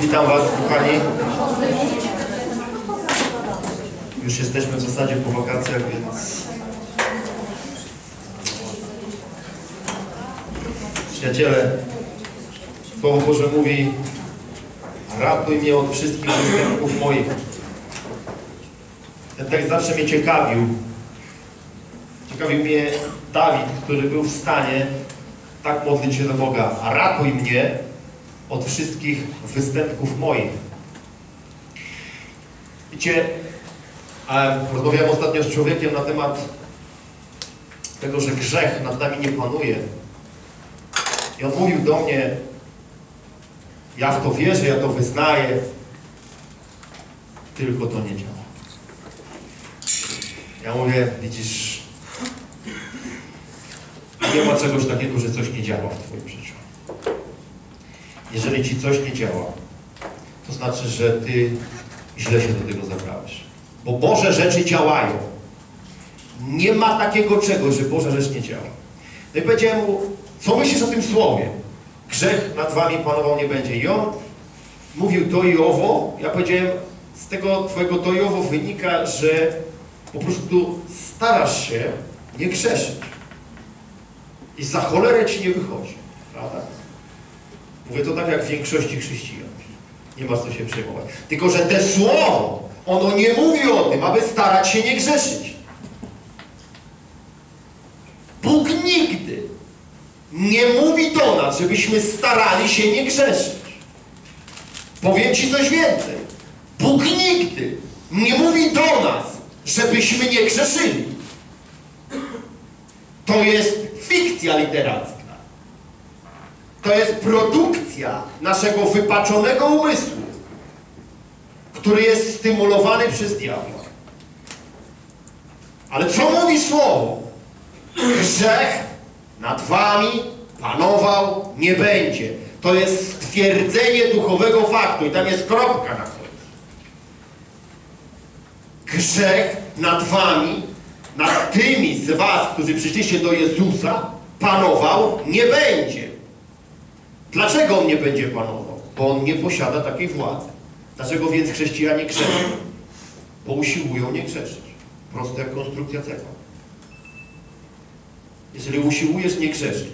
Witam Was, kochani. Już jesteśmy w zasadzie po wakacjach, więc... Przyjaciele, Słowo Boże mówi: ratuj mnie od wszystkich występków moich. Ten tekst zawsze mnie ciekawił. Ciekawił mnie Dawid, który był w stanie tak modlić się do Boga: ratuj mnie od wszystkich występków moich. Wiecie, rozmawiałem ostatnio z człowiekiem na temat tego, że grzech nad nami nie panuje. I on mówił do mnie: ja w to wierzę, ja to wyznaję, tylko to nie działa. Ja mówię: widzisz, nie ma czegoś takiego, że coś nie działa w Twoim życiu. Jeżeli Ci coś nie działa, to znaczy, że Ty źle się do tego zabrałeś. Bo Boże rzeczy działają. Nie ma takiego czegoś, że Boże rzecz nie działa. No i powiedziałem mu: co myślisz o tym słowie? Grzech nad Wami panował nie będzie. I on mówił to i owo. Ja powiedziałem: z tego Twojego to i owo wynika, że po prostu starasz się nie grzeszyć. I za cholerę Ci nie wychodzi. Prawda? Mówię to tak jak w większości chrześcijan. Nie masz co się przejmować. Tylko że te słowo, ono nie mówi o tym, aby starać się nie grzeszyć. Bóg nigdy nie mówi do nas, żebyśmy starali się nie grzeszyć. Powiem Ci coś więcej. Bóg nigdy nie mówi do nas, żebyśmy nie grzeszyli. To jest fikcja literacka. To jest produkcja naszego wypaczonego umysłu, który jest stymulowany przez diabła. Ale co mówi słowo? Grzech nad Wami panował nie będzie. To jest stwierdzenie duchowego faktu i tam jest kropka na końcu. Grzech nad Wami, nad tymi z Was, którzy przyszliście do Jezusa, panował nie będzie. Dlaczego on nie będzie panował? Bo on nie posiada takiej władzy. Dlaczego więc chrześcijanie grzeszą? Bo usiłują nie grzeszyć. Prosta jak konstrukcja cechła. Jeżeli usiłujesz nie grzeszyć,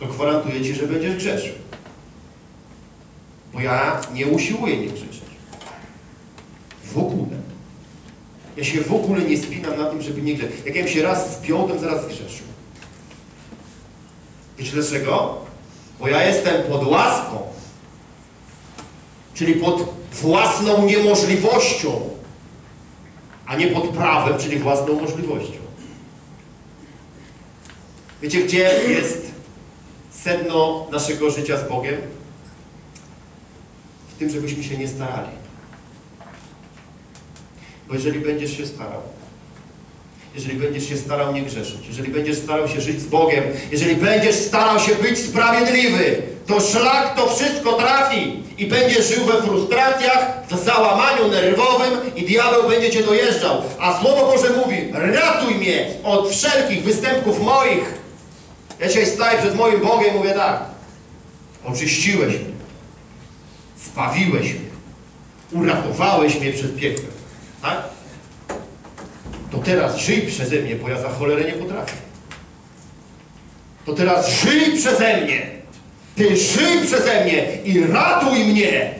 to gwarantuję Ci, że będziesz grzeszył. Bo ja nie usiłuję nie grzeszyć. W ogóle. Ja się w ogóle nie spinam na tym, żeby nie grzeszyć. Jak ja się raz spiął, to zaraz grzeszył. Wiecie dlaczego? Bo ja jestem pod łaską, czyli pod własną niemożliwością, a nie pod prawem, czyli własną możliwością. Wiecie, gdzie jest sedno naszego życia z Bogiem? W tym, żebyśmy się nie starali. Bo jeżeli będziesz się starał, jeżeli będziesz się starał nie grzeszyć, jeżeli będziesz starał się żyć z Bogiem, jeżeli będziesz starał się być sprawiedliwy, to szlak to wszystko trafi i będziesz żył we frustracjach, w załamaniu nerwowym i diabeł będzie Cię dojeżdżał. A Słowo Boże mówi: ratuj mnie od wszelkich występków moich. Ja dzisiaj staję przed moim Bogiem i mówię tak: oczyściłeś mnie, spawiłeś mnie, uratowałeś mnie przed piekłem. Tak? To teraz żyj przeze mnie, bo ja za cholerę nie potrafię. To teraz żyj przeze mnie. Ty żyj przeze mnie i ratuj mnie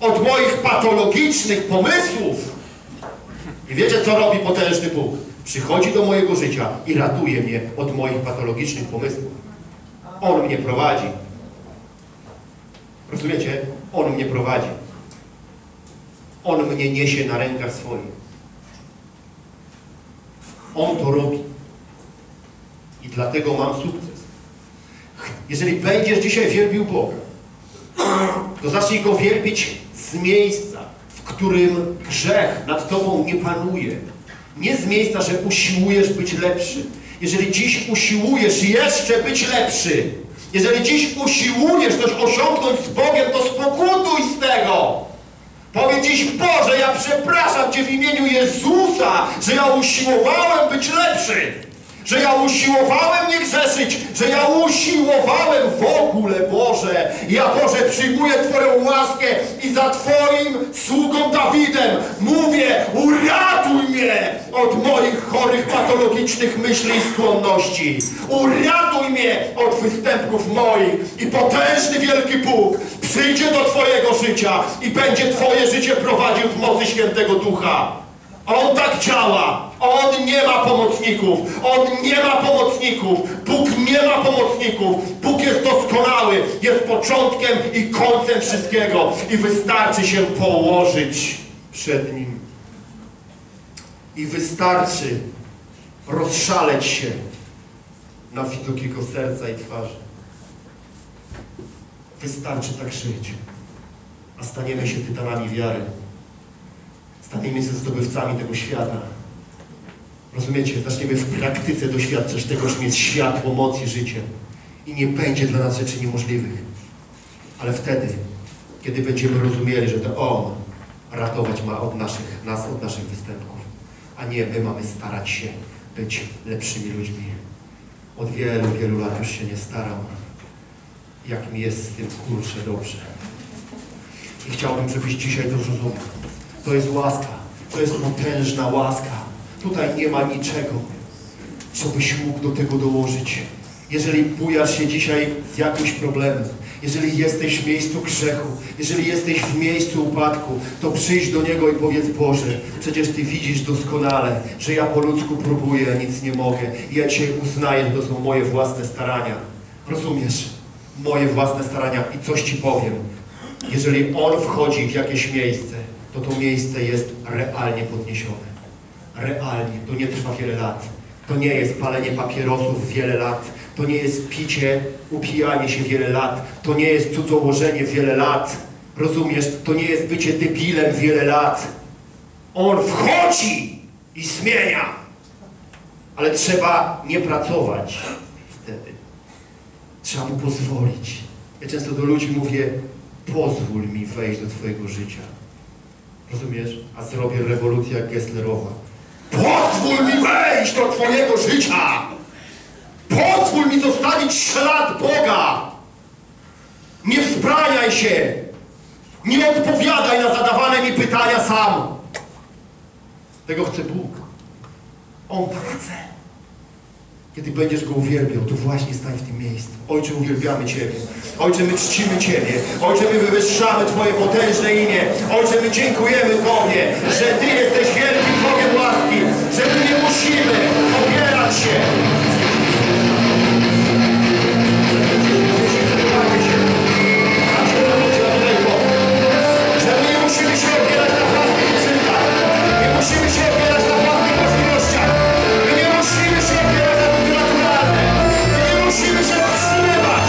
od moich patologicznych pomysłów. I wiecie, co robi potężny Bóg? Przychodzi do mojego życia i ratuje mnie od moich patologicznych pomysłów. On mnie prowadzi. Rozumiecie? On mnie prowadzi. On mnie niesie na rękach swoich. On to robi. I dlatego mam sukces. Jeżeli będziesz dzisiaj wielbił Boga, to zacznij Go wielbić z miejsca, w którym grzech nad Tobą nie panuje. Nie z miejsca, że usiłujesz być lepszy. Jeżeli dziś usiłujesz jeszcze być lepszy, jeżeli dziś usiłujesz coś osiągnąć z Bogiem, to spokutuj z tego. Powiedz dziś: Boże, ja przepraszam Cię w imieniu Jezusa, że ja usiłowałem być lepszy, że ja usiłowałem nie grzeszyć, że ja usiłowałem w ogóle ogóle Boże. Ja, Boże, przyjmuję Twoją łaskę i za Twoim sługą Dawidem mówię: uratuj mnie od moich chorych, patologicznych myśli i skłonności. Uratuj mnie od występków moich i potężny wielki Bóg przyjdzie do Twojego życia i będzie Twoje życie prowadził w mocy Świętego Ducha. On tak działa. On nie ma pomocników. On nie ma pomocników. Bóg nie ma pomocników. Bóg jest doskonały. Jest początkiem i końcem wszystkiego. I wystarczy się położyć przed Nim. I wystarczy rozszaleć się na widok Jego serca i twarzy. Wystarczy tak żyć. A staniemy się tytanami wiary. Staniemy się zdobywcami tego świata. Rozumiecie? Zaczniemy w praktyce doświadczać tego, czym jest światło, moc i życie. I nie będzie dla nas rzeczy niemożliwych. Ale wtedy, kiedy będziemy rozumieli, że to On ratować ma nas od naszych występków, a nie my mamy starać się być lepszymi ludźmi. Od wielu, wielu lat już się nie staram. Jak mi jest z tym, kurczę, dobrze. I chciałbym, żebyś dzisiaj to zrozumiał. To jest łaska. To jest potężna łaska. Tutaj nie ma niczego, co byś mógł do tego dołożyć. Jeżeli bujasz się dzisiaj z jakimś problemem, jeżeli jesteś w miejscu grzechu, jeżeli jesteś w miejscu upadku, to przyjdź do Niego i powiedz: Boże, przecież Ty widzisz doskonale, że ja po ludzku próbuję, nic nie mogę. I ja Cię uznaję, że to są moje własne starania. Rozumiesz? Moje własne starania. I coś Ci powiem. Jeżeli On wchodzi w jakieś miejsce, to to miejsce jest realnie podniesione. Realnie. To nie trwa wiele lat. To nie jest palenie papierosów wiele lat. To nie jest picie, upijanie się wiele lat. To nie jest cudzołożenie wiele lat. Rozumiesz? To nie jest bycie debilem wiele lat. On wchodzi i zmienia. Ale trzeba nie pracować wtedy. Trzeba Mu pozwolić. Ja często do ludzi mówię: pozwól mi wejść do Twojego życia. Rozumiesz? A zrobię rewolucję jak Gesslerowa. Pozwól mi wejść do Twojego życia! Pozwól mi zostawić ślad Boga! Nie wzbraniaj się! Nie odpowiadaj na zadawane mi pytania sam! Tego chce Bóg. On tak chce. Kiedy będziesz Go uwielbiał, to właśnie stań w tym miejscu. Ojcze, uwielbiamy Ciebie. Ojcze, my czcimy Ciebie. Ojcze, my wywyższamy Twoje potężne imię. Ojcze, my dziękujemy Tobie, że Ty jesteś wielkim Bogiem łaski, że my nie musimy opierać się. Że my nie musimy się opierać na własnych uczynkach. Nie musimy się opierać na własnych możliwościach. My nie musimy się opierać na tym naturalne. My nie musimy się powstrzymywać.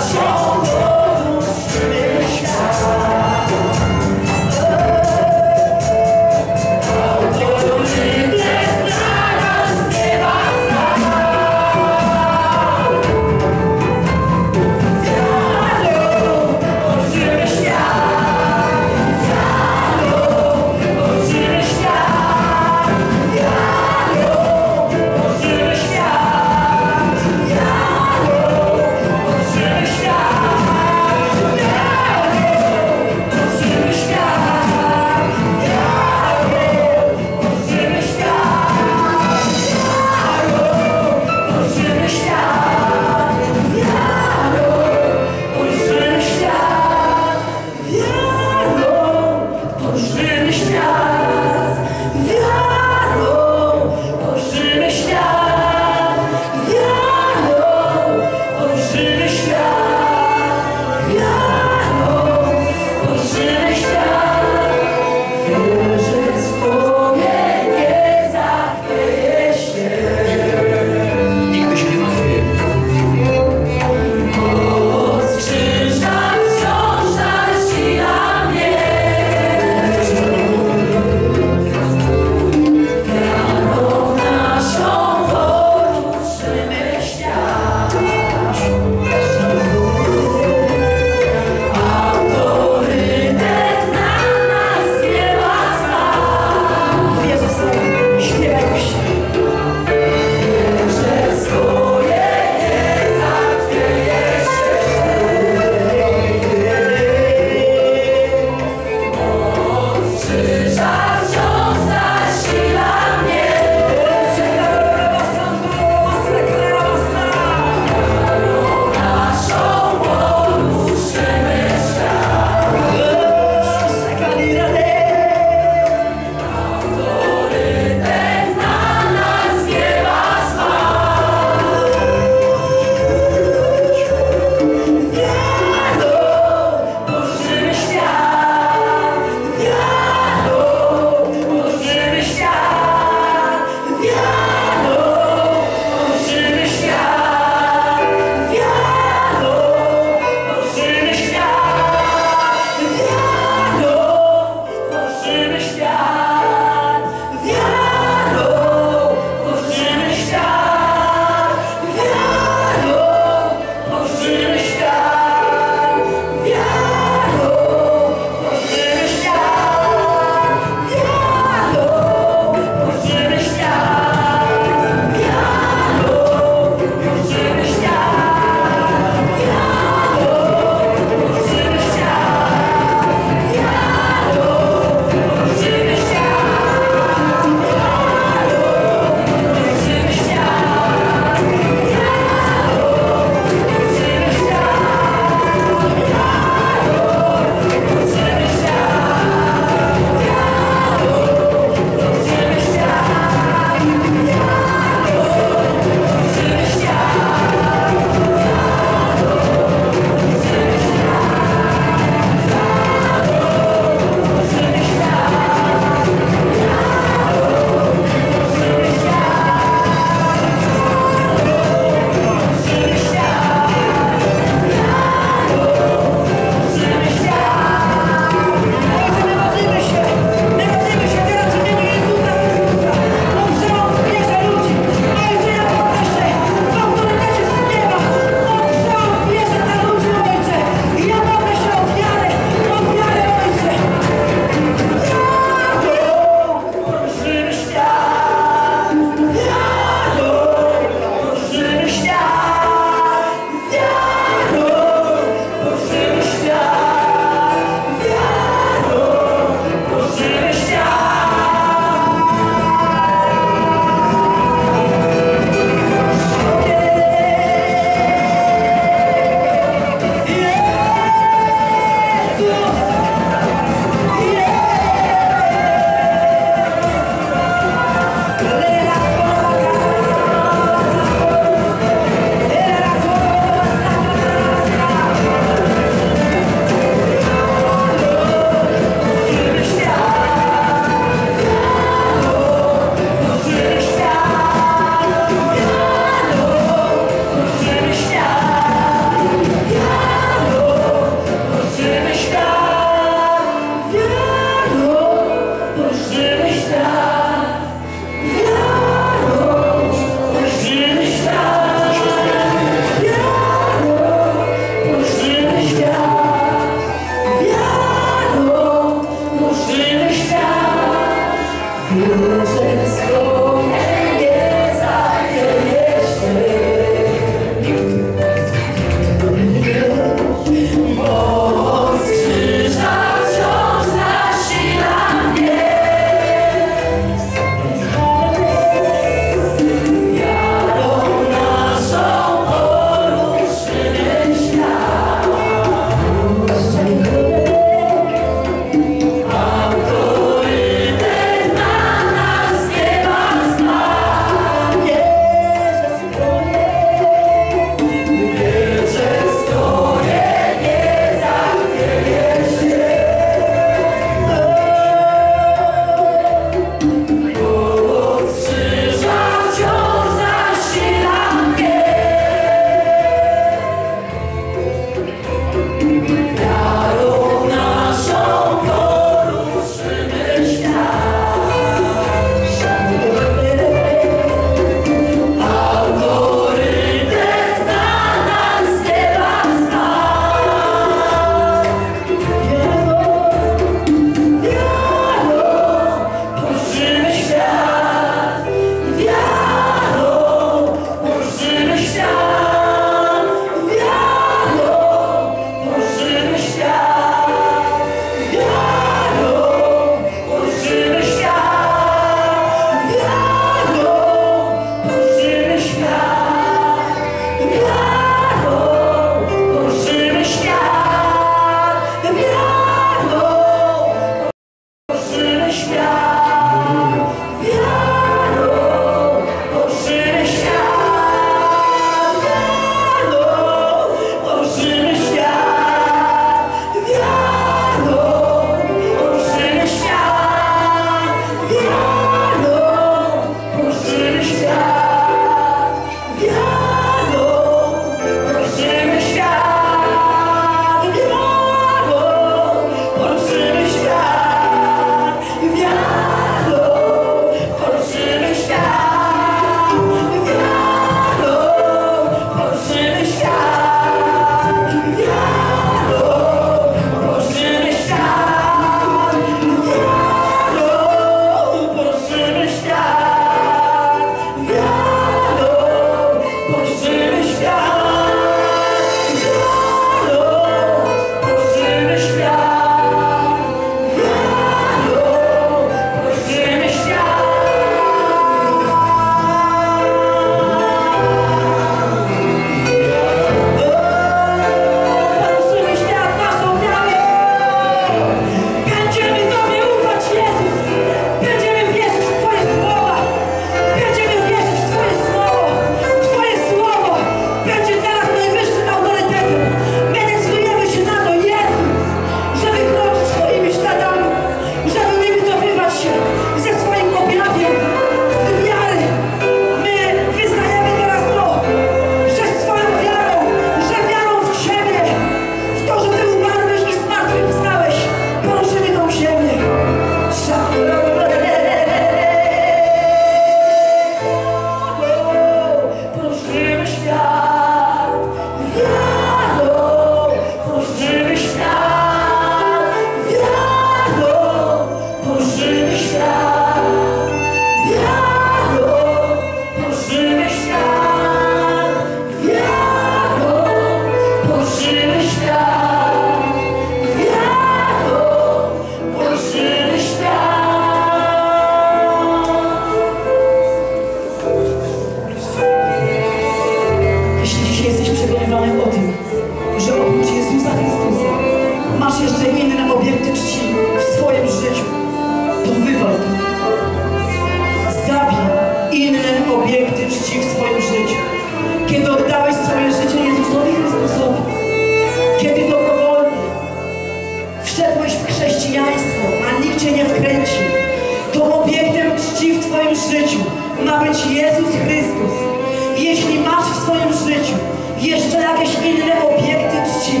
jakieś inne obiekty czci,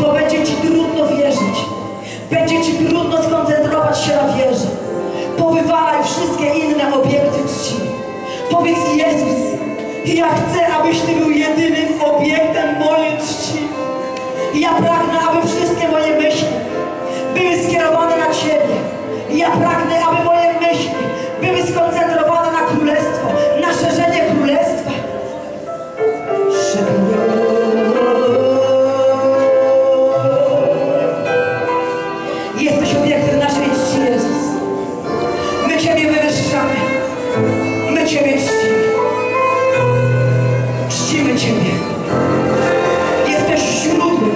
to będzie ci trudno wierzyć. Będzie ci trudno skoncentrować się na wierze. Powywalaj wszystkie inne obiekty czci. Powiedz: Jezus, ja chcę, abyś Ty był jedynym obiektem mojej czci. Ja pragnę, aby wszystkie moje myśli były skierowane na Ciebie. Ja pragnę, aby moje myśli były skoncentrowane na Królestwo, na szerzenie Królestwa. Jesteś obiektem naszej czci, Jezus. My Ciebie wywyższamy. My Ciebie czcimy. Czcimy Ciebie. Jesteś źródłem.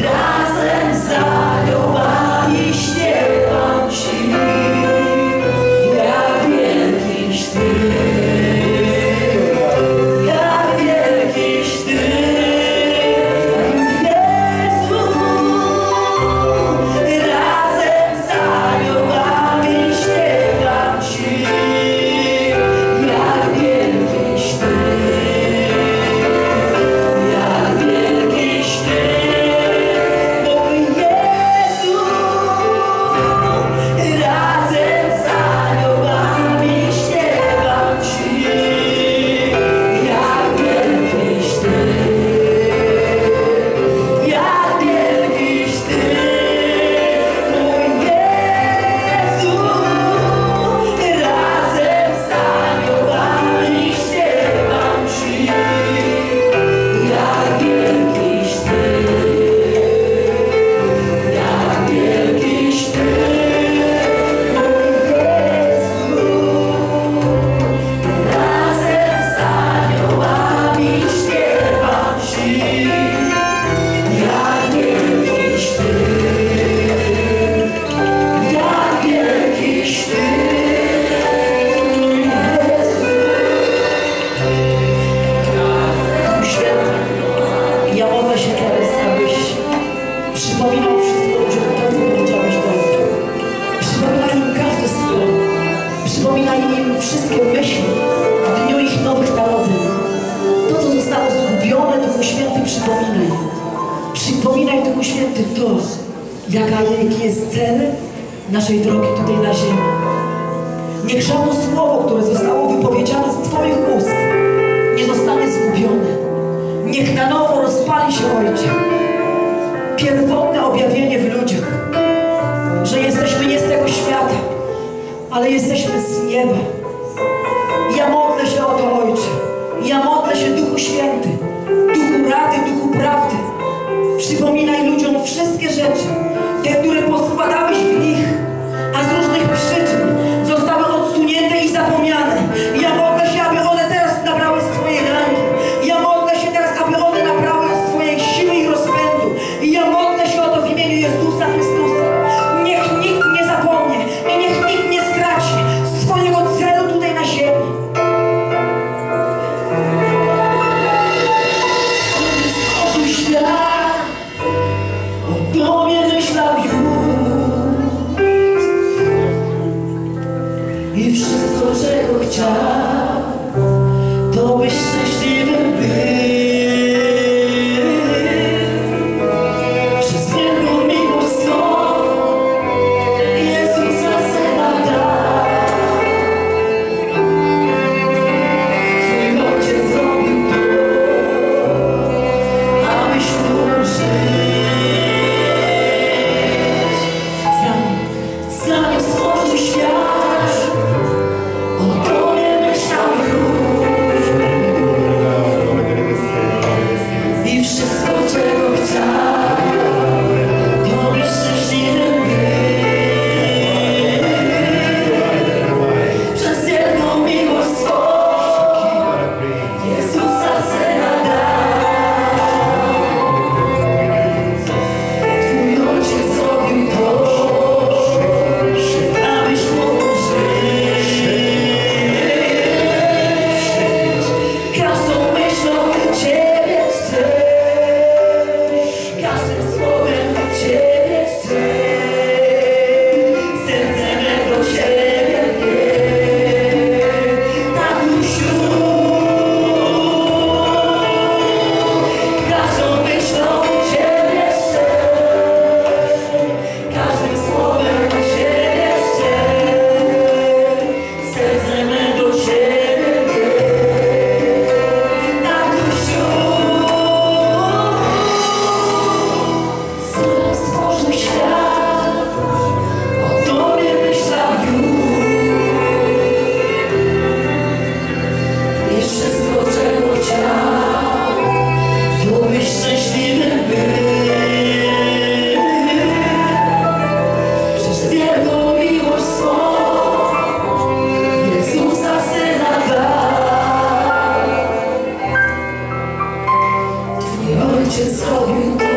Ojciec zrobił to,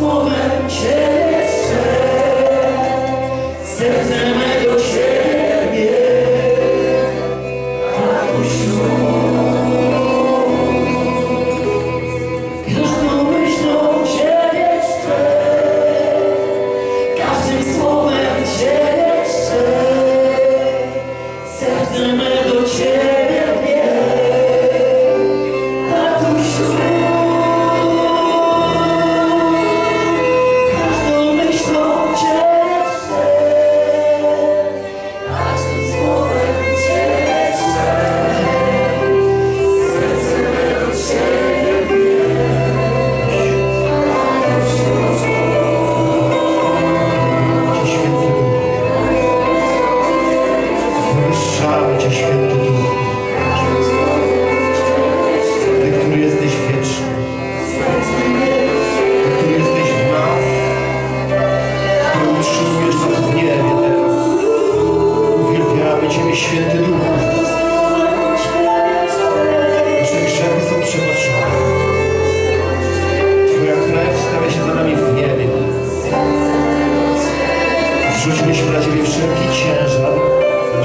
słowem Ciebie szczerze, serce mego Ciebie, Tatuś mój. Każdą myślą Ciebie szczerze, każdym słowem Ciebie szczerze, serce mego Ciebie. Święty Duchu, nasze grzechy są przebaczone. Twoja krew stawia się za nami w niebie. Zrzućmy na Ciebie wszelki ciężar,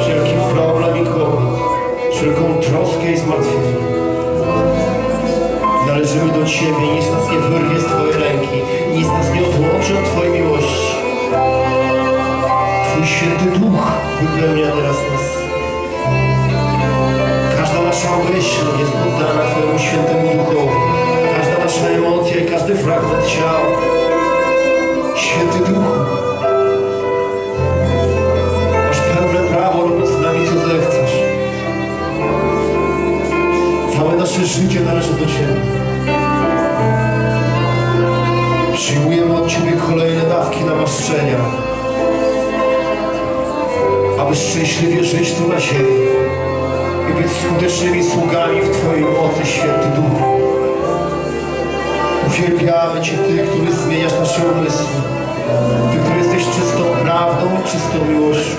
wszelki problem i kłopot, wszelką troskę i zmartwienie. Należymy do Ciebie, nic nas nie wyrwie z Twojej ręki, nic nas nie odłączy od Twojej miłości. Twój Święty Duch wypełnia teraz nas. Każda nasza myśl jest poddana Twojemu Świętemu Duchowi. Każda nasza emocja i każdy fragment ciała. Święty Duchu, masz pełne prawo robić z nami, co zechcesz. Całe nasze życie należy do Ciebie. Przyjmujemy od Ciebie kolejne dawki namaszczenia, aby szczęśliwie żyć tu na ziemi i być skutecznymi sługami w Twojej mocy, Święty Duchu. Uwielbiamy Cię, Ty, który zmieniasz nasze umysły, Ty, który jesteś czystą prawdą i czystą miłością.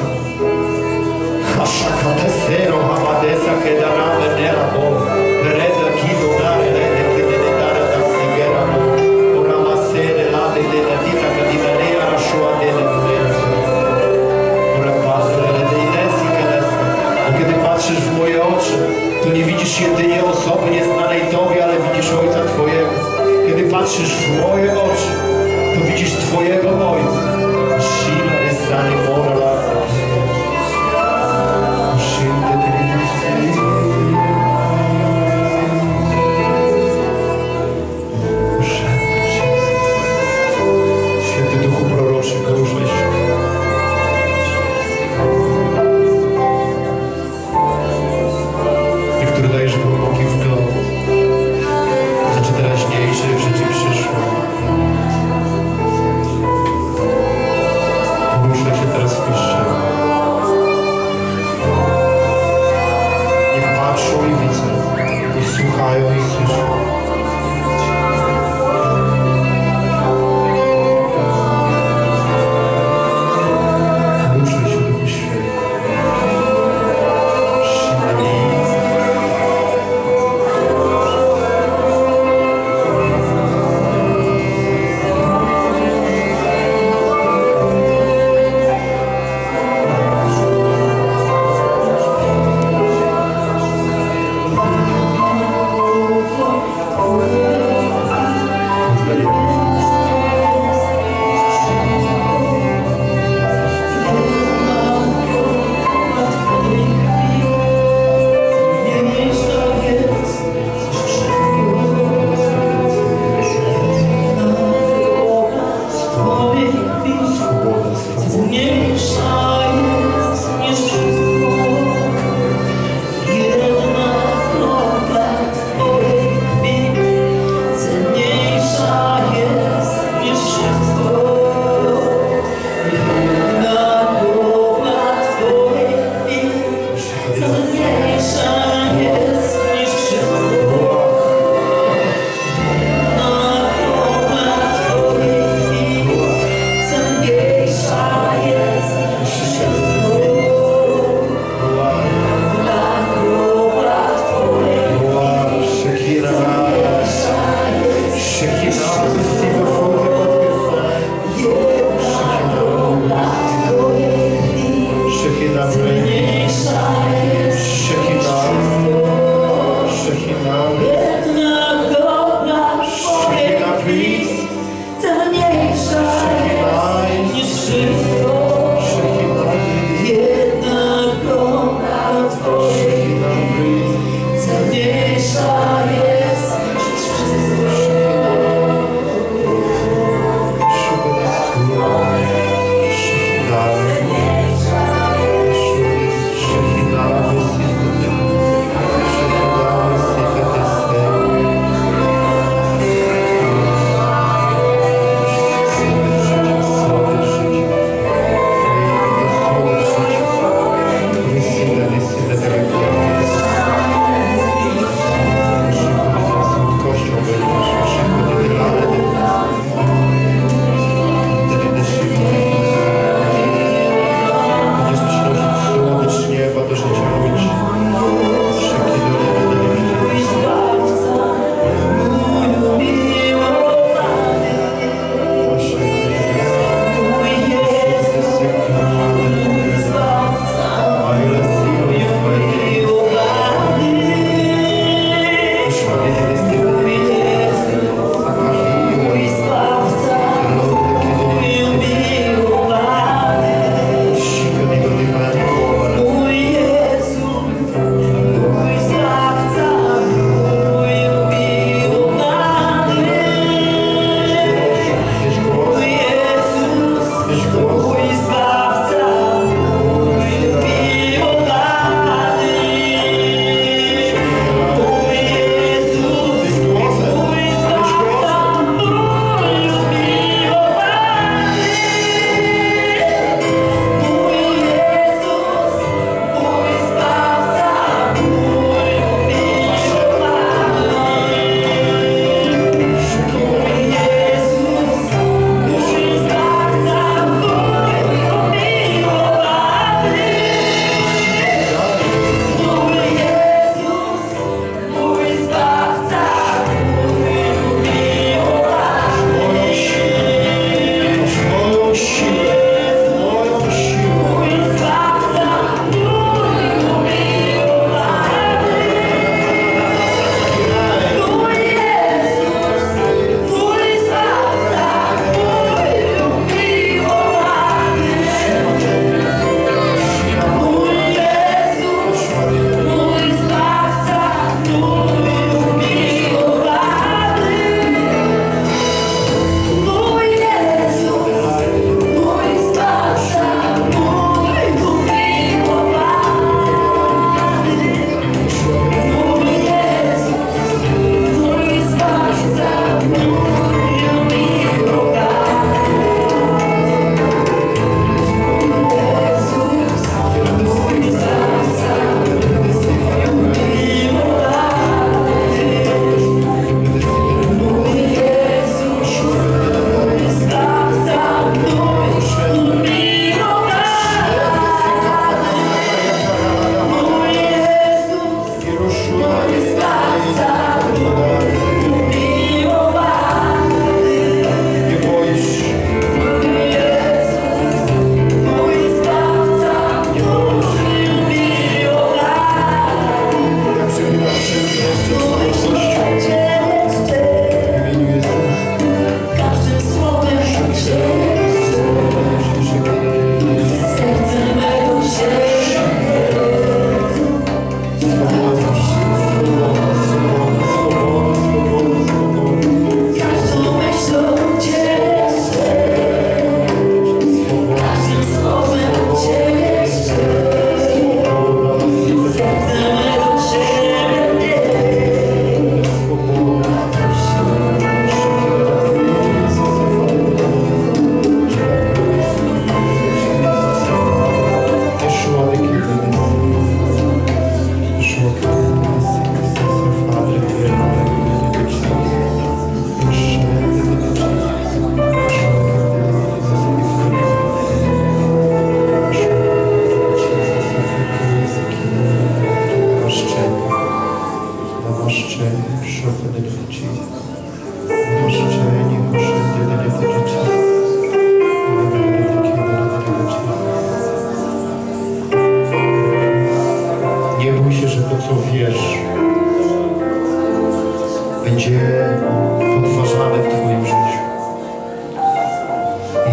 To nie widzisz jedynie osoby nieznanej Tobie, ale widzisz Ojca Twojego. Kiedy patrzysz w moje oczy, to widzisz Twojego Ojca. Święty Duchu Proroczy, poruszaj się. Yes.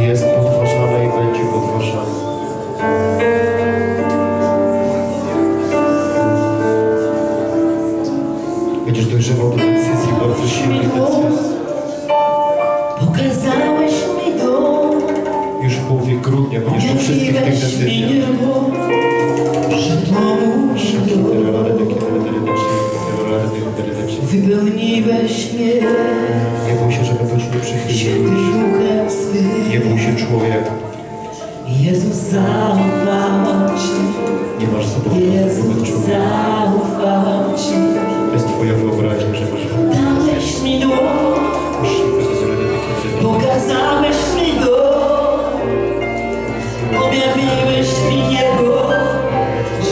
jest podważane i będzie podważane. Będziesz dojrzewał do decyzji, bardzo silnej decyzji. Pokazałeś mi to. Już w połowie grudnia będziesz do wszystkich tych decyzji. Wypełniłeś mnie. Nie bój się, żeby być nieprzychylniłeś. Nie bój się, człowiek. Jezus, zaufam Ci. Nie masz sobie wobec człowieka. Zaufam Ci. To jest Twoja wyobraźnia, że masz wobec. Dałeś mi dłoń. Pokazałeś mi go. Objawiłeś mi Jego.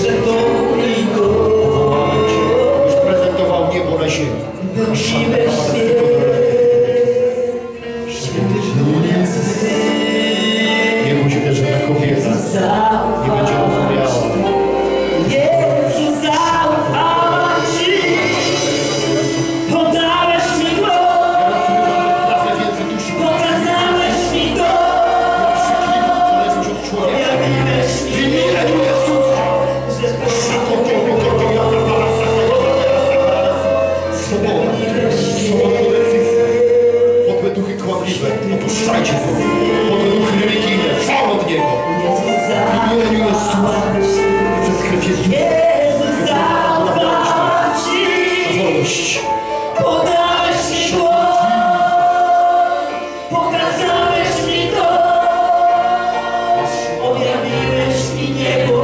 Że to mój go. Już prezentował niebo na ziemi. Wypełniłeś mnie. Nie bój się też, że ta kobieta nie będzie ofiarą. Jezu, zaufałam Ci. Podałeś mi go. Pokazałeś mi to. Objawiłeś mi Jego. Duchy kłamliwe, opuszczajcie sobie, bo to duchy religijne, wam od Niego. W imieniu Jezusa i przez krew Jezusa. Jezus, zaufam Ci. Wolność. Podałeś mi dłoń. Pokazałeś mi to. Objawiłeś mi niebo,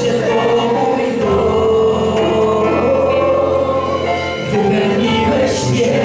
że to mój dom. Wypełniłeś mnie.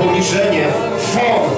Poniżenie, form!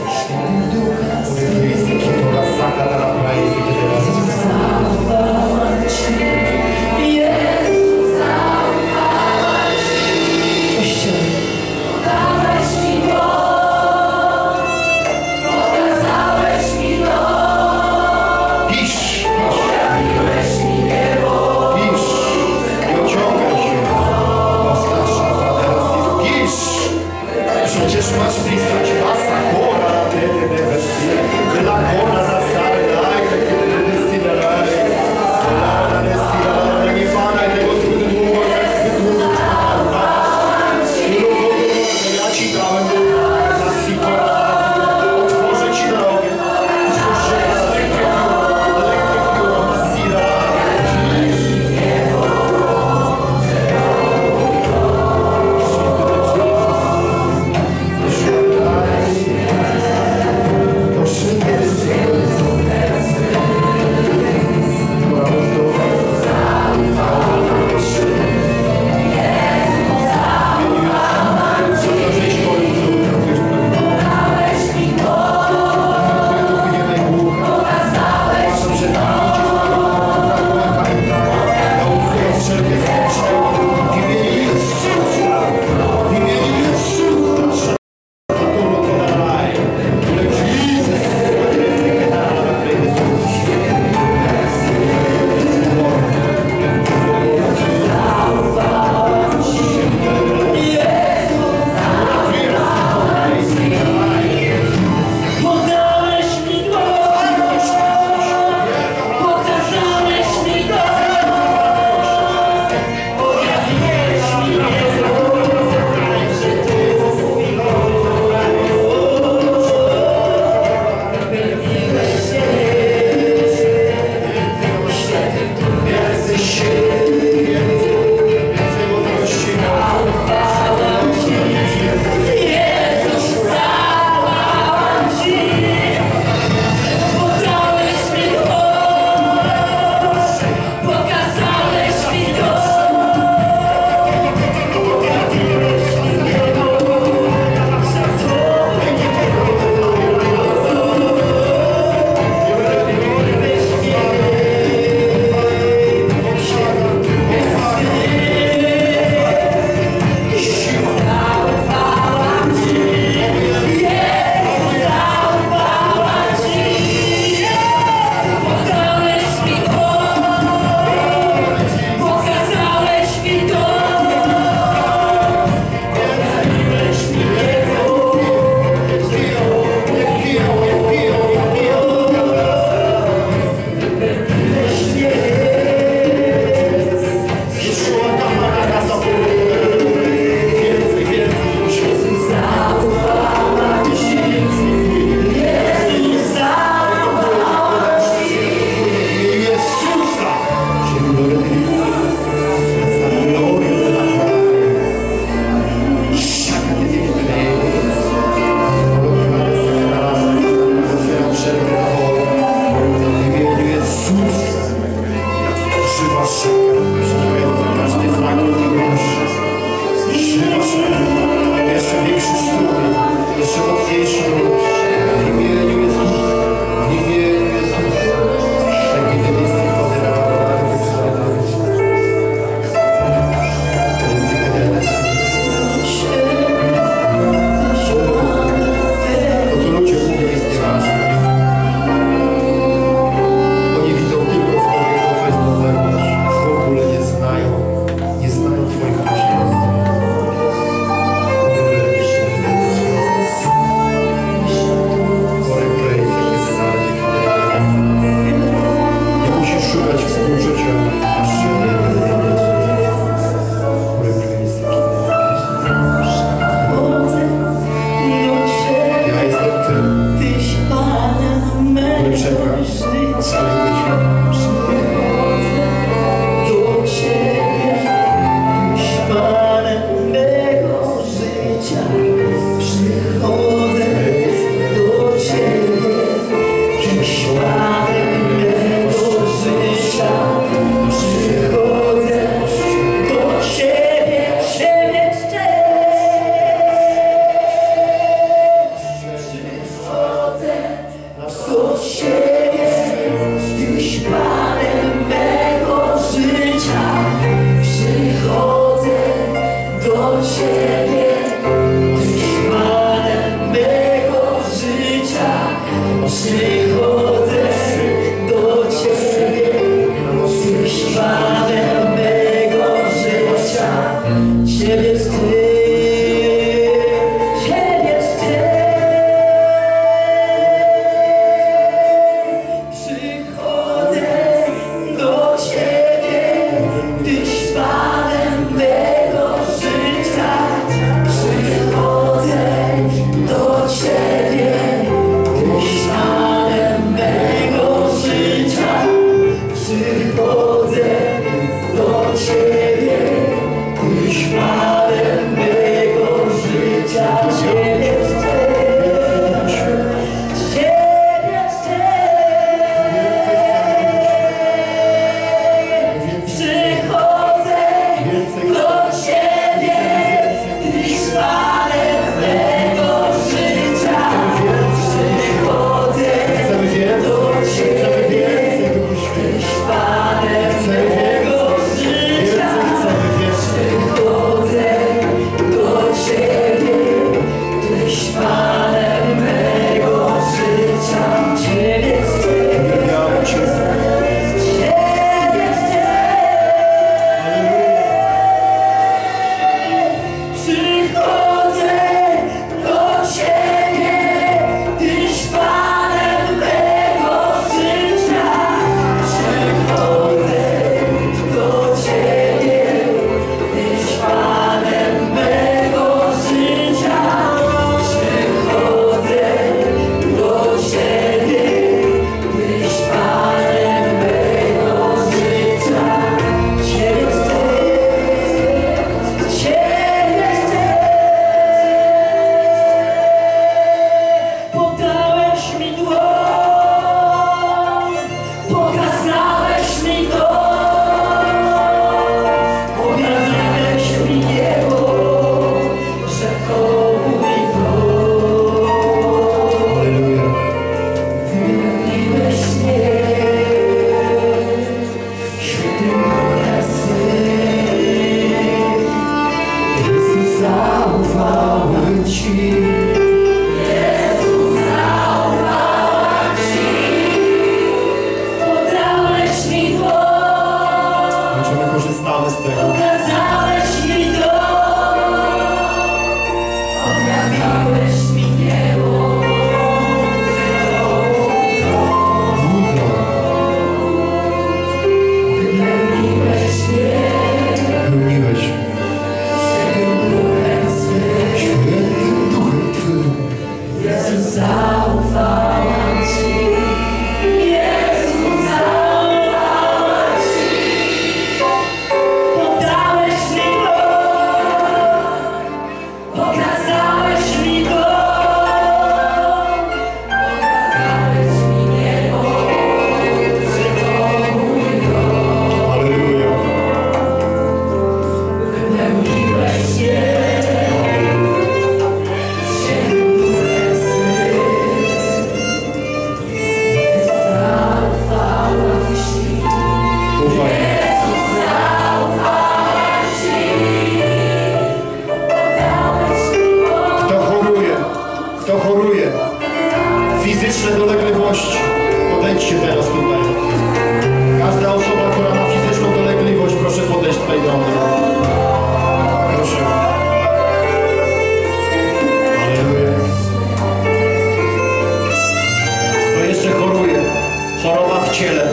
Choroba w ciele.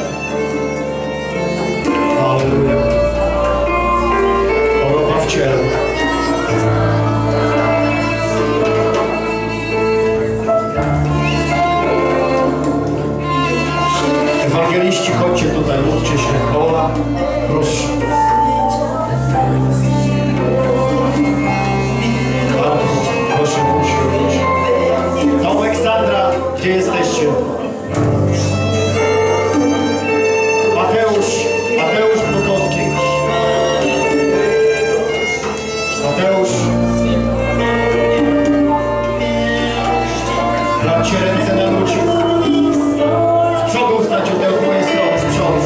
Ewangeliści, chodźcie tutaj, mówcie się. Ola, proszę. Proszę, proszę, proszę. Tom, Aleksandra, gdzie jesteście? Mateusz, Mateusz Prokowski. Mateusz, dać się ręce na ludzi. Z przodu wstać od tej twojej strony, z przodu.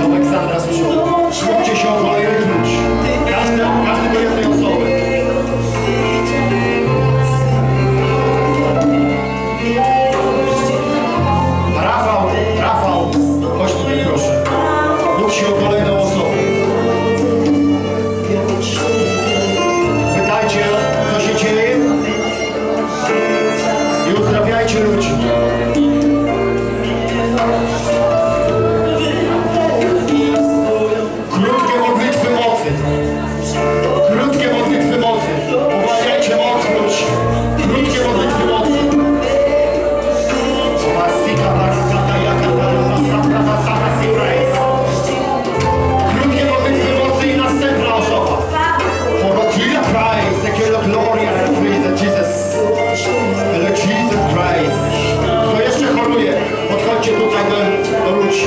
Do Aleksandra z przodu. Szłopcie się o kolejnych ludzi. Każdy do jednej osoby. Rafał, Rafał, chodź tutaj proszę. Mów się o kolejną osobę. Pytajcie, co się dzieje i uzdrawiajcie ludzi. Krótkie modlitwy mocy. Krótkie modlitwy mocy. Uwalniajcie moc ludzi. Krótkie modlitwy mocy. Krótkie modlitwy mocy i następna osoba. Hallelujah, praise, secular glory and praise of Jesus. Hallelujah, Jesus Christ. Kto jeszcze choruje, podchodźcie tutaj do ludzi. Jezus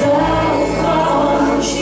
zaufał Ci,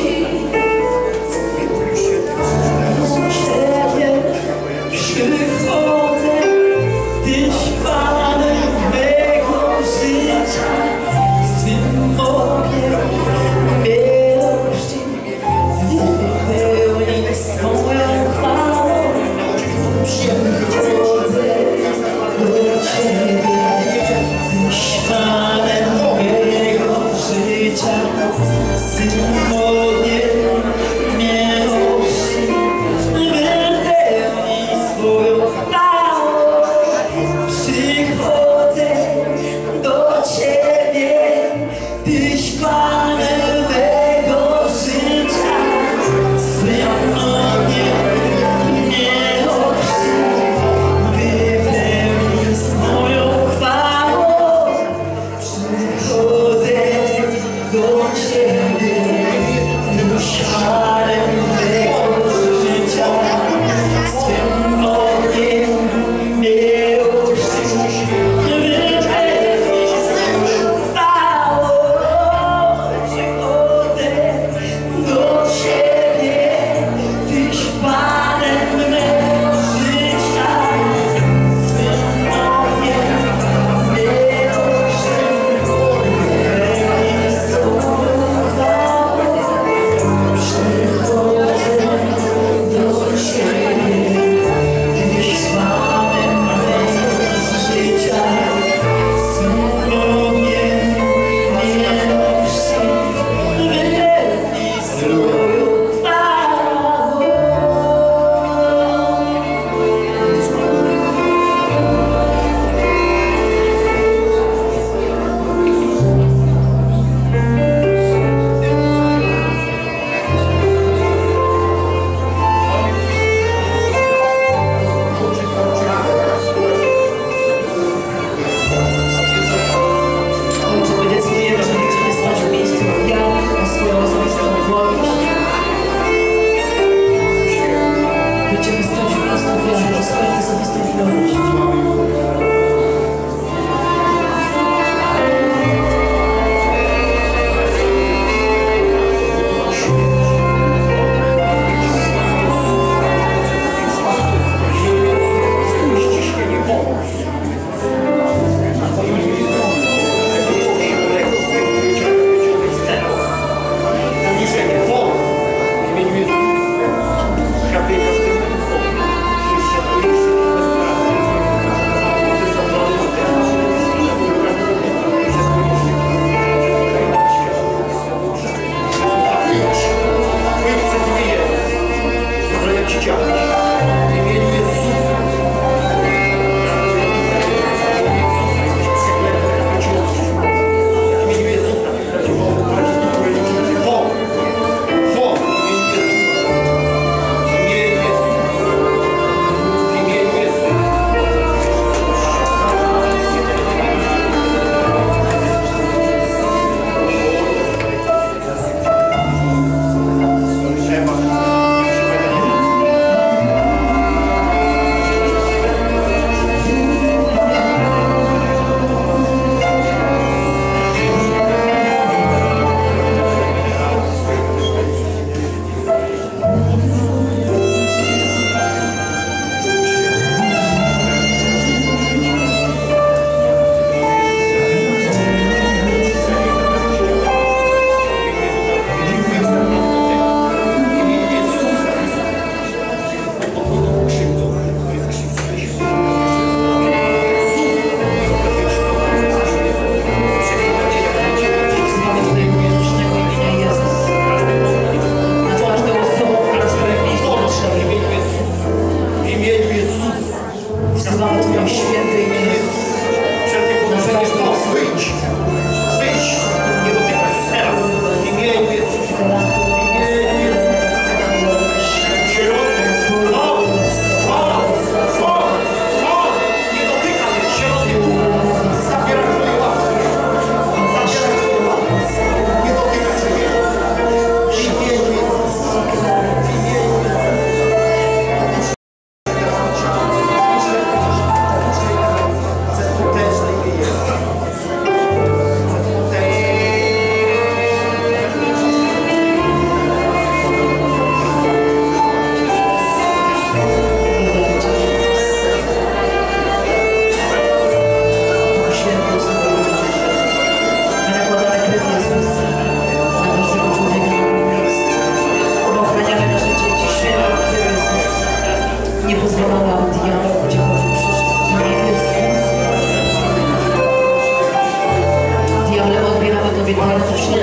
etnograficzne,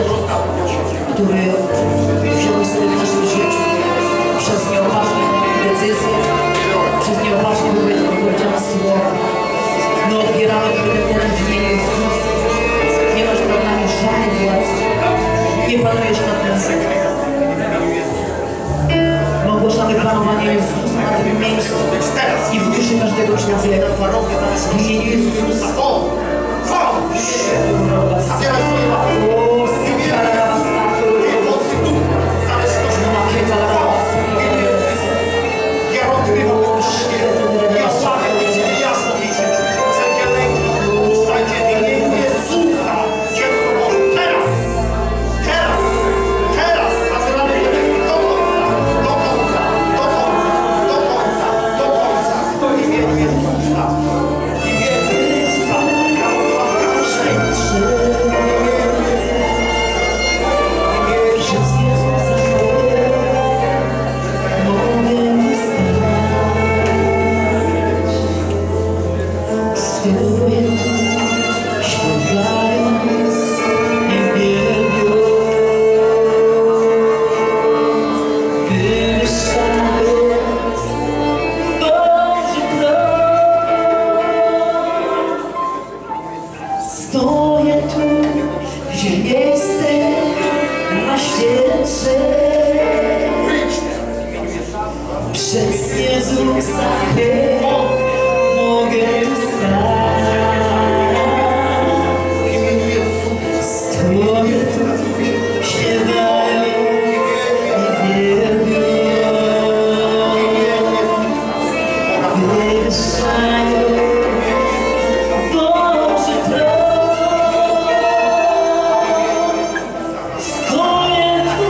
które wzięły sobie w naszym życiu przez nieopatrzne decyzje, przez nieopatrzne wypowiedziane słowa. My odbieramy ten teren w imieniu Jezusa. Nie masz nad nami żadnej władzy. Nie panujesz nad nami. My ogłaszamy panowanie Jezusa na tym miejscu i w duszy każdego człowieka. W imieniu Jezusa. Przez Jezusa mogę stać, stoję tu, śpiewając i wielbiąc, wywyższając Boży tron. Stoję tu,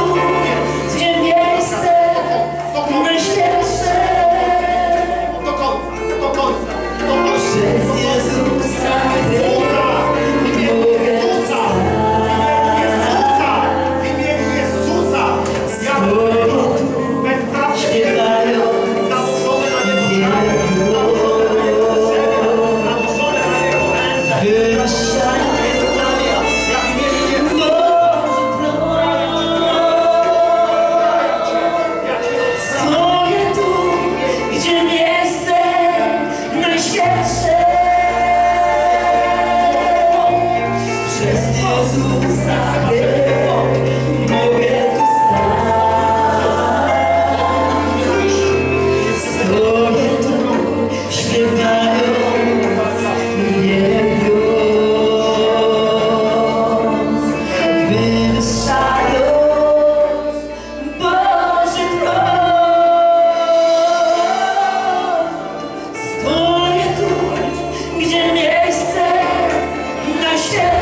gdzie miejsce myślę.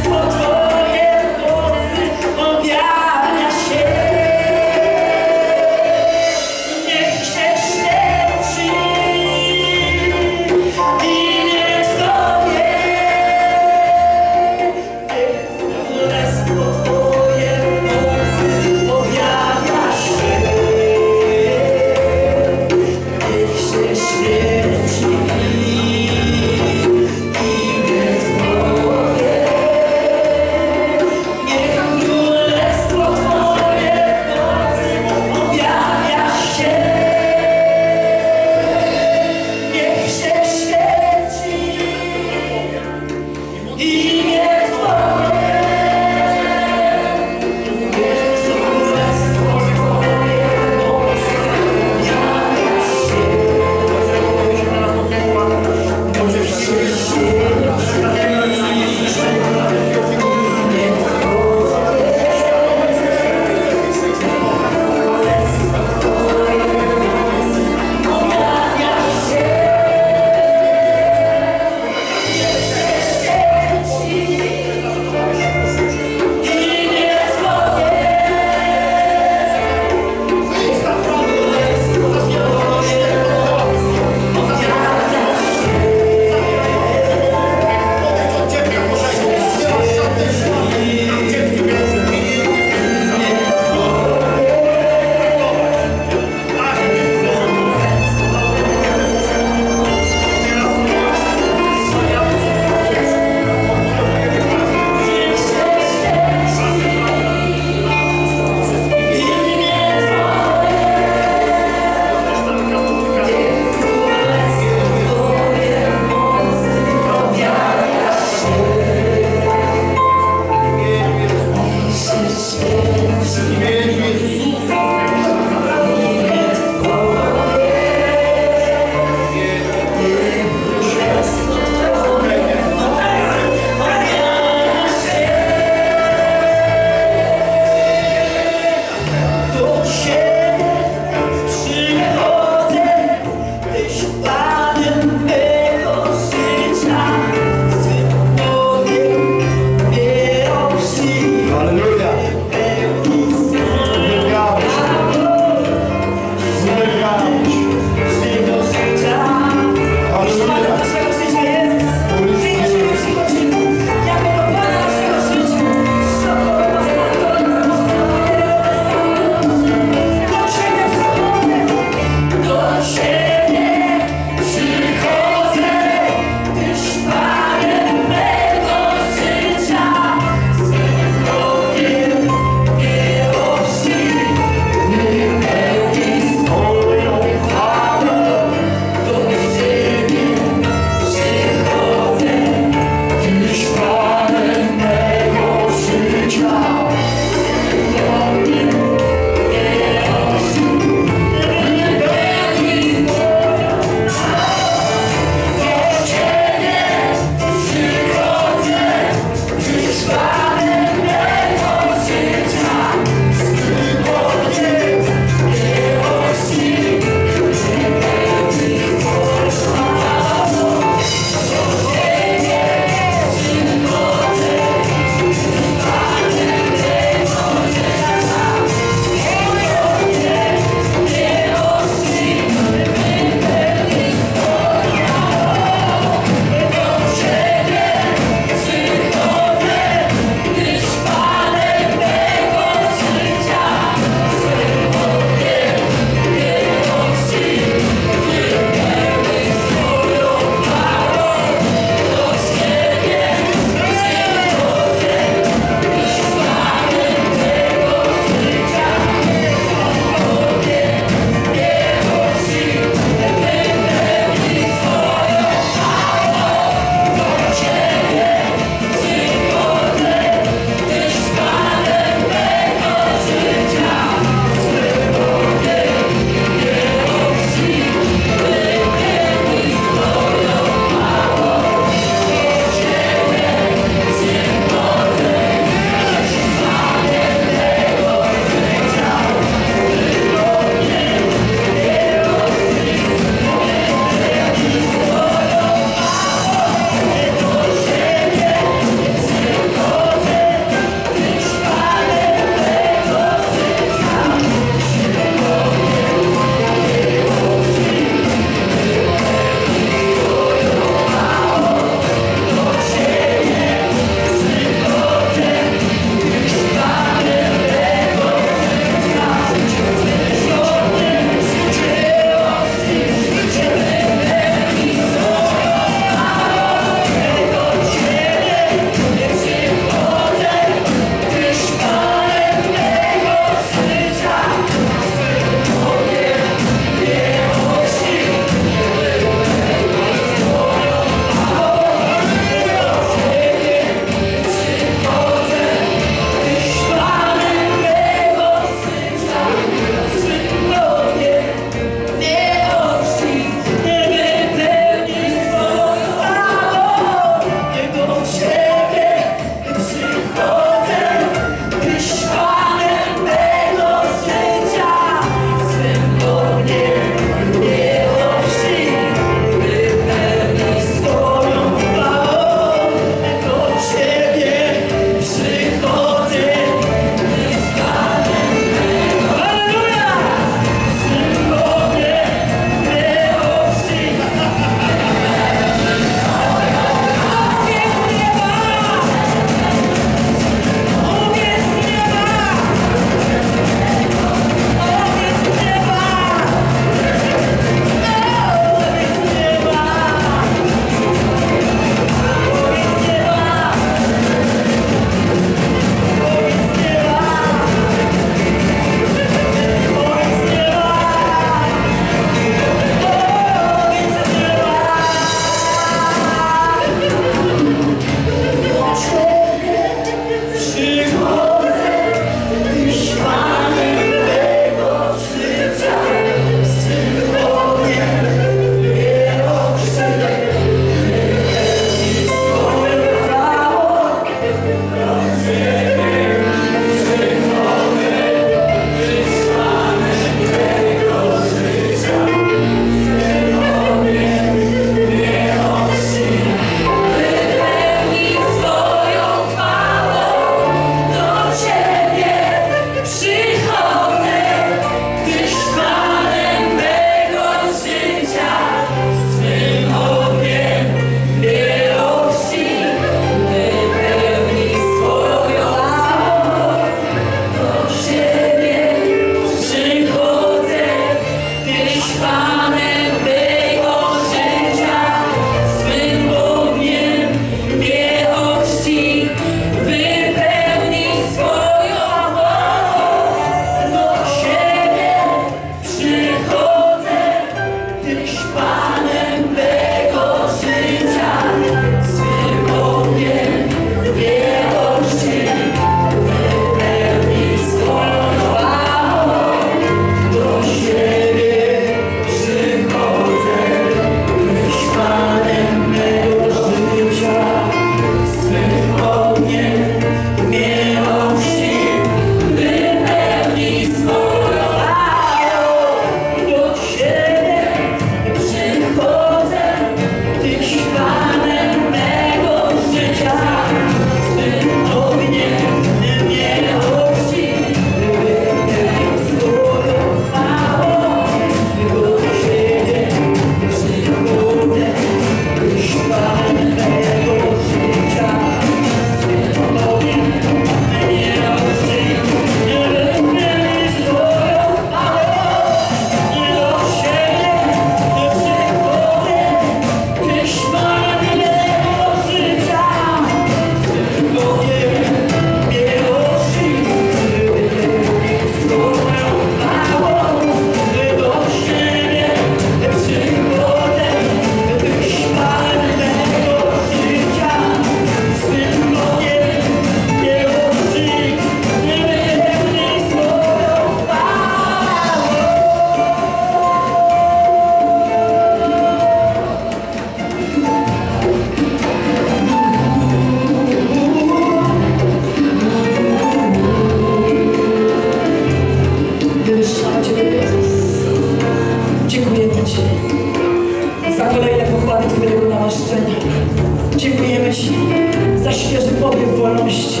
za świeży powiew wolności.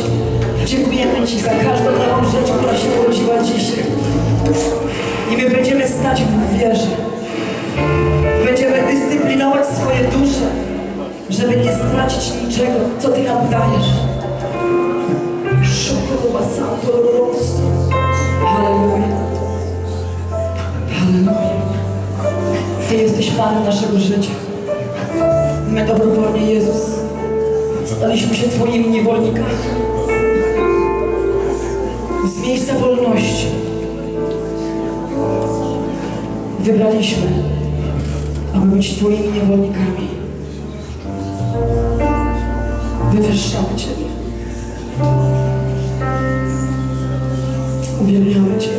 Dziękujemy Ci za każdą nową rzecz, która się urodziła dzisiaj. I my będziemy stać w wierze. Będziemy dyscyplinować swoje dusze, żeby nie stracić niczego, co Ty nam dajesz. Szukam Santo Rosso. Halleluja. Halleluja. Ty jesteś Panem naszego życia. My dobrowolnie, Jezus, staliśmy się Twoimi niewolnikami. Z miejsca wolności wybraliśmy, aby być Twoimi niewolnikami. Wywyższamy Ciebie. Uwielbiamy Ciebie.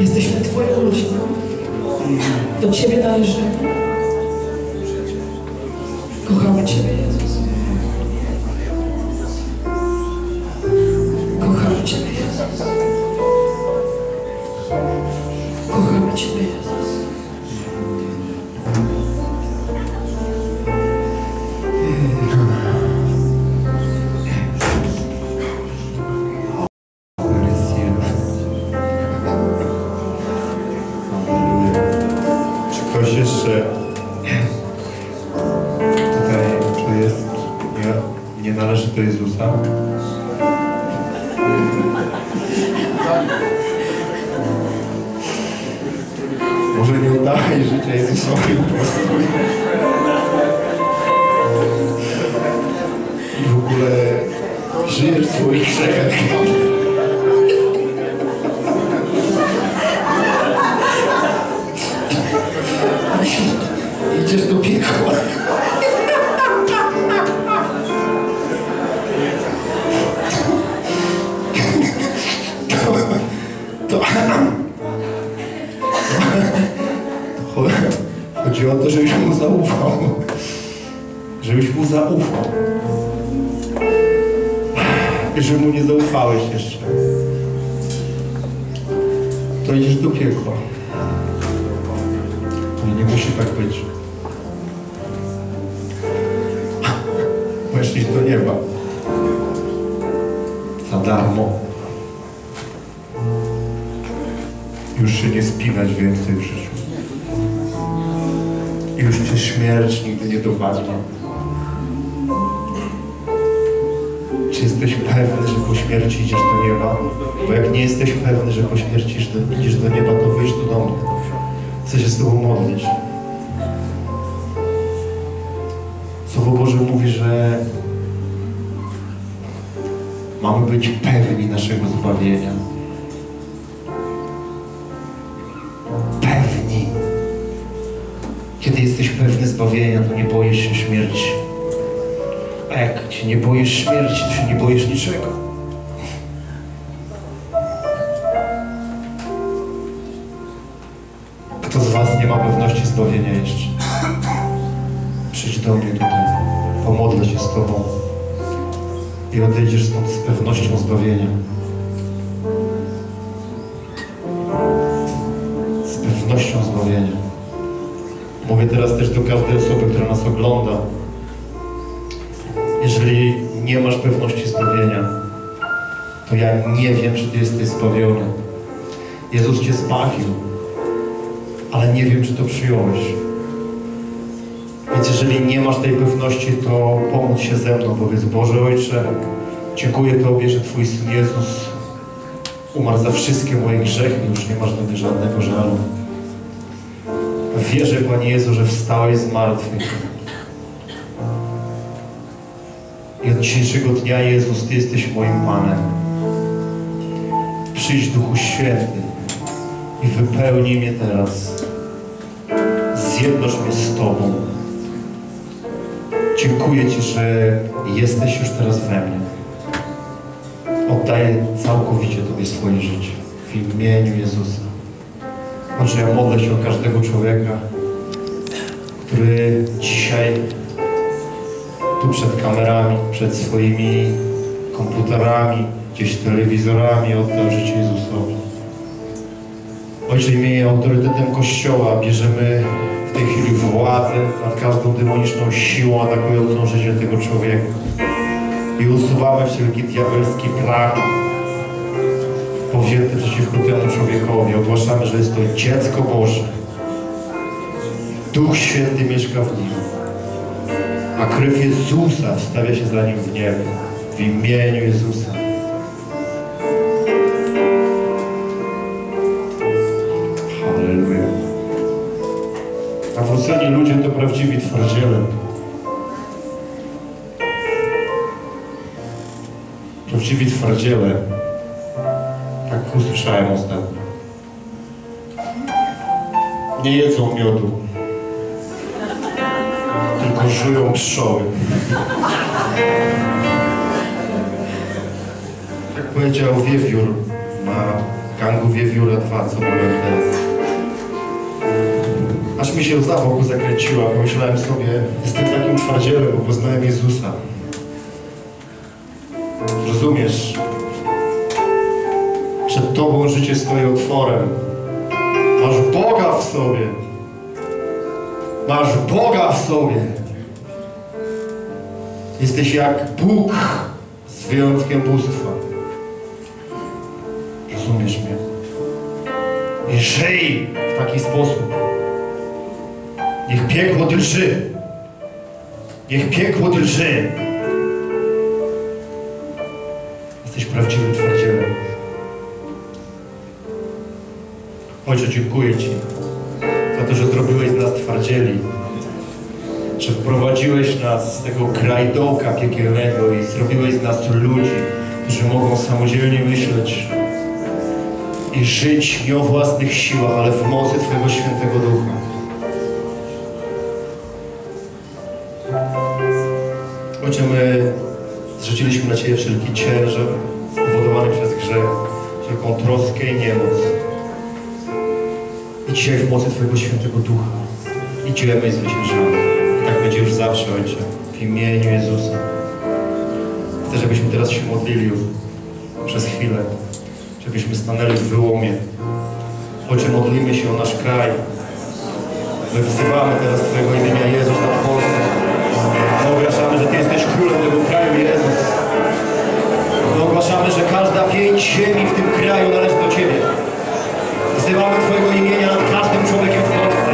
Jesteśmy Twoją rodziną. Do Ciebie należymy. Kochamy Ciebie, Jezus. Kochamy Ciebie, Jezus. Kochamy Ciebie, Jezus. Chodzi o to, żebyś mu zaufał. Żebyś mu zaufał. Jeżeli mu nie zaufałeś jeszcze, to idziesz do piekła. Nie musi tak być. Możesz iść do nieba. Za darmo. Już się nie spinać więcej w życiu. Już Cię śmierć nigdy nie dopadnie. Czy jesteś pewny, że po śmierci idziesz do nieba? Bo jak nie jesteś pewny, że po śmierci idziesz do nieba, to wyjdź do domu. Chcę się z Tobą modlić. Słowo Boże mówi, że mamy być pewni naszego zbawienia. Kiedy jesteś pewny zbawienia, to nie boisz się śmierci. A jak się nie boisz śmierci, to się nie boisz niczego. Kto z Was nie ma pewności zbawienia jeszcze? Przyjdź do mnie tutaj, pomodlę się z Tobą i odejdziesz stąd z pewnością zbawienia. Z pewnością zbawienia. Mówię teraz też do każdej osoby, która nas ogląda. Jeżeli nie masz pewności zbawienia, to ja nie wiem, czy Ty jesteś zbawiony. Jezus Cię zbawił, ale nie wiem, czy to przyjąłeś. Więc jeżeli nie masz tej pewności, to pomódl się ze mną. Powiedz: Boże Ojcze, dziękuję Tobie, że Twój Syn Jezus umarł za wszystkie moje grzechy i już nie masz do mnie żadnego żalu. Wierzę, Panie Jezu, że wstałeś z martwych. I od dzisiejszego dnia, Jezus, Ty jesteś moim Panem. Przyjdź, Duchu Święty, i wypełnij mnie teraz. Zjednocz mnie z Tobą. Dziękuję Ci, że jesteś już teraz we mnie. Oddaję całkowicie Tobie swoje życie. W imieniu Jezusa. Znaczy, ja modlę się o każdego człowieka, który dzisiaj tu przed kamerami, przed swoimi komputerami, gdzieś telewizorami oddał życie Jezusowi. Ojcze, imię autorytetem Kościoła bierzemy w tej chwili władzę nad każdą demoniczną siłą atakującą życie tego człowieka. I usuwamy wszelki diabelski plan powzięty przeciwko temu człowiekowi. Ogłaszamy, że jest to dziecko Boże. Duch Święty mieszka w nim, a krew Jezusa wstawia się za nim w niebie. W imieniu Jezusa. Halleluja. Nawróceni ludzie to prawdziwi twardziele. Prawdziwi twardziele. Tak usłyszałem ostatnio. Nie jedzą miodu, tylko żują pszczoły. Tak powiedział wiewiór na gangu wiewióra 2, co mówiłem teraz. Aż mi się łza wokół zakręciła, pomyślałem sobie, jestem takim twardzielem, bo poznałem Jezusa. Rozumiesz? Przed Tobą życie stoi otworem. Masz Boga w sobie. Masz Boga w sobie. Jesteś jak Bóg z wyjątkiem bóstwa. Rozumiesz mnie? I żyj w taki sposób. Niech piekło drży. Niech piekło drży. Jesteś prawdziwym twardzielem. Ojcze, dziękuję Ci za to, że zrobiłeś z nas twardzieli, że wprowadziłeś nas z tego krajdołka piekielnego i zrobiłeś z nas ludzi, którzy mogą samodzielnie myśleć i żyć nie o własnych siłach, ale w mocy Twojego Świętego Ducha. Ojcze, my zrzuciliśmy na Ciebie wszelki ciężar spowodowany przez grzech, wszelką troskę i niemoc. I dzisiaj w mocy Twojego Świętego Ducha idziemy i zwyciężamy. I tak będzie już zawsze, Ojcze, w imieniu Jezusa. Chcę, żebyśmy teraz się modlili już przez chwilę, żebyśmy stanęli w wyłomie. Ojcze, modlimy się o nasz kraj. My wzywamy teraz Twojego imienia Jezus nad Polską. My ogłaszamy, że Ty jesteś królem tego kraju, Jezus. My ogłaszamy, że każda pięć ziemi w tym kraju należy do Ciebie. Wzywamy Twojego imienia nad każdym człowiekiem w Polsce,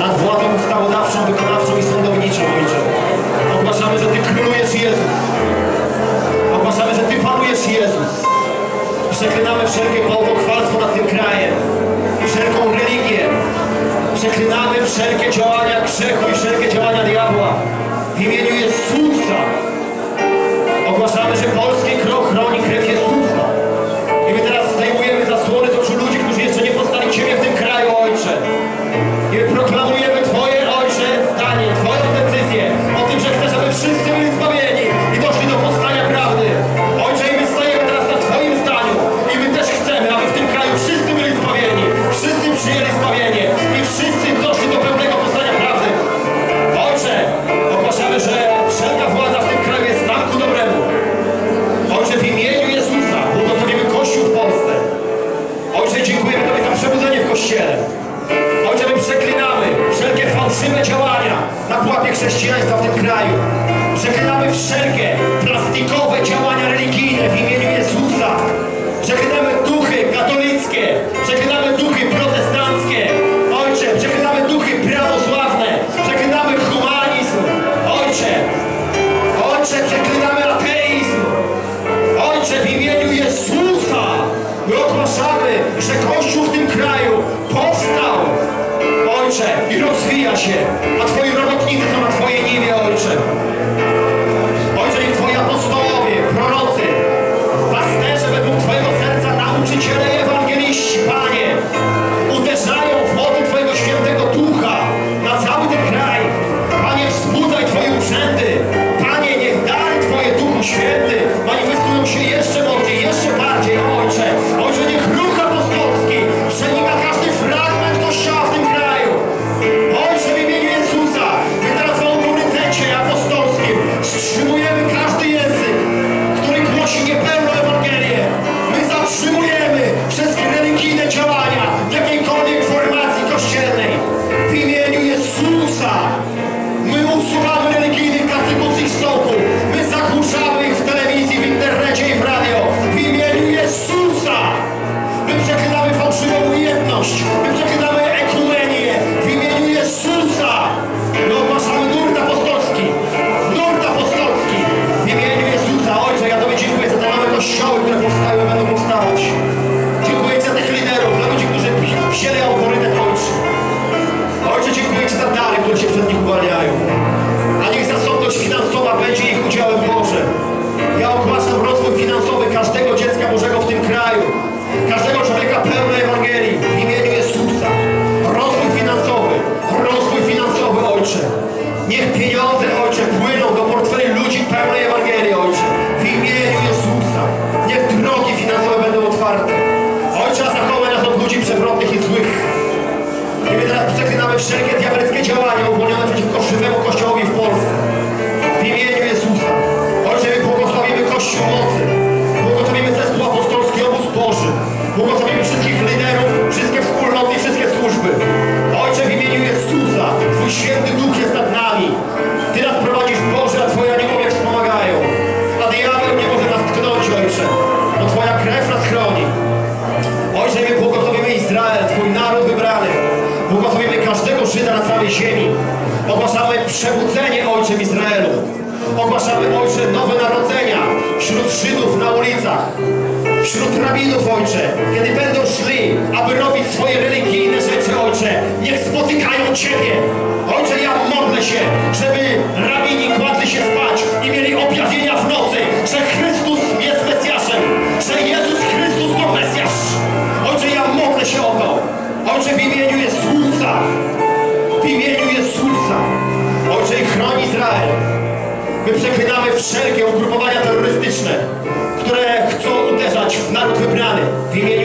nad władzą ustawodawczą, wykonawczą i sądowniczą, Ojcze. Ogłaszamy, że Ty królujesz, Jezus. Ogłaszamy, że Ty panujesz, Jezus. Przeklinamy wszelkie bałwochwalstwo nad tym krajem, wszelką religię. Przeklinamy wszelkie działania grzechu i wszelkie działania diabła. W imieniu Jezusa ogłaszamy, że polski krok chroni krew Jezusa. I my teraz zdejmujemy zasłony z oczu ludzi, którzy jeszcze nie poznali Ciebie w tym kraju, Ojcze. I my proklamujemy Twoje, Ojcze, zdanie, Twoją decyzję o tym, że chcesz, aby wszyscy byli zbawieni i doszli do poznania prawdy. Ojcze, i my stajemy teraz na Twoim zdaniu. I my też chcemy, aby w tym kraju wszyscy byli zbawieni, wszyscy przyjęli zbawienie i wszyscy doszli do pełnego poznania prawdy. Ojcze, ogłaszamy, że wszelka władza w tym kraju jest nam ku dobremu. Ojcze, w imieniu Jezusa błogosławimy Kościół w Polsce. Ojcze, dziękujemy Tobie za przebudzenie w Kościele. Ojcze, my przeklinamy wszelkie fałszywe działania na pułapie chrześcijaństwa w tym kraju. Przeklinamy wszelkie plastikowe działania religijne w imieniu Jezusa. Przeklinamy duchy katolickie, przeklinamy duchy protestanckie. Ojcze, przeklinamy duchy prawosławne, przeklinamy humanizm. Ojcze, Ojcze, przeklinamy ateizm. Ojcze, w imieniu Jezusa my ogłaszamy, że Kościół w tym kraju powstał, Ojcze, i rozwija się, a Twoi robotnicy są na Twojej niwie, Ojcze. Ojcze, niech Twoi apostołowie, prorocy, pasterze według Twojego serca, nauczyciele, ewangeliści, Panie, uderzają w mocy Twojego Świętego Ducha na cały ten kraj. Panie, wzbudzaj Twoje urzędy. Panie, niech dary Twoje, Duchu Święty, manifestują się jeszcze mocniej, jeszcze bardziej, Ojcze. Ojcze, niech ruch apostolski przenika każdy fragment Kościoła w tym kraju. Ojcze, w imieniu Jezusa pełnej Ewangelii, Ojcze, w imieniu Jezusa. Niech drogi finansowe będą otwarte. Ojcze, zachowaj nas od ludzi przewrotnych i złych. I my teraz przeklinamy wszelkie diabelskie działania uwolnione przeciwko żywemu Kościołowi w Polsce. W imieniu Jezusa. Ojcze, my błogosławimy Kościół mocy. Błogosławimy zespół apostolski, obóz Boży. Błogosławimy wszystkich liderów, wszystkie wspólnoty i wszystkie służby. Ojcze, w imieniu Jezusa, Twój Święty Duch jest nad nami. Ty nas prowadzisz, Boże, a Twoje aniołowie wspomagają. A diabeł nie może nas tknąć, Ojcze, bo Twoja krew nas chroni. Ojcze, my błogosławimy Izrael, Twój naród wybrany. Błogosławimy każdego Żyda na całej ziemi. Ogłaszamy przebudzenie, Ojcze, w Izraelu. Ogłaszamy, Ojcze, nowe narodzenia wśród Żydów na ulicach. Wśród rabinów, Ojcze, kiedy będą szli, aby robić swoje religijne rzeczy, Ojcze, niech spotykają Ciebie. Ojcze, ja modlę się, żeby rabini kładli się spać i mieli objawienia w nocy, że Chrystus jest Mesjaszem, że Jezus Chrystus to Mesjasz. Ojcze, ja modlę się o to. Ojcze, w imieniu Jezusa, w imieniu Jezusa. Ojcze, chroni Izrael. My przeklinamy wszelkie ugrupowania terrorystyczne, które chcą uderzać w naród wybrany. W imieniu